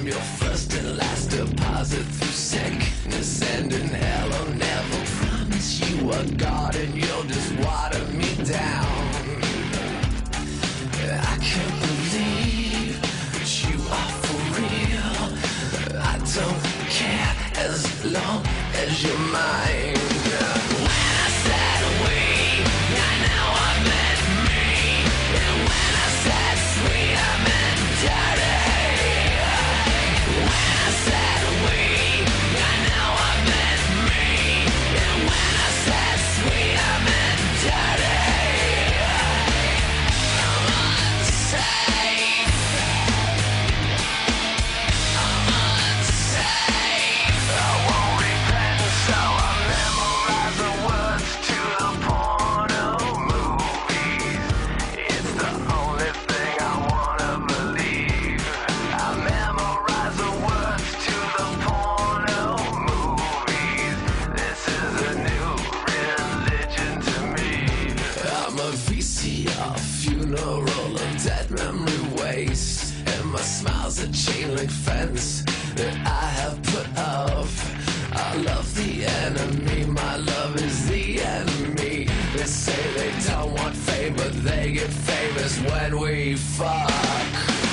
I'm your first and last deposit through sickness and in hell. I'll never promise you a god, and you'll just water me down. I can't believe that you are for real. I don't care as long as you're mine. When I said we, I know I meant me. And when I said sweet, I meant dirty. When I said we, I know I meant me. And when I said sweet, I meant dirty. Fence that I have put up. I love the enemy, my love is the enemy. They say they don't want fame, but they get famous when we fuck.